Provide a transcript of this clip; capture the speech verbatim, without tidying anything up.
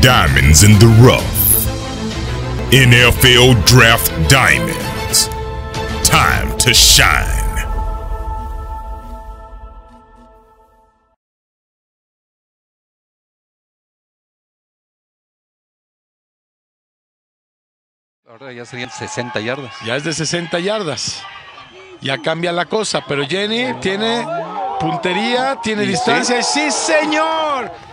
diamonds in the rough. N F L Draft Diamonds. Time to shine. Ahora ya serían sesenta yardas. Ya es de sesenta yardas. Ya cambia la cosa, pero Yenny tiene puntería, tiene distancia. ¡Sí, señor!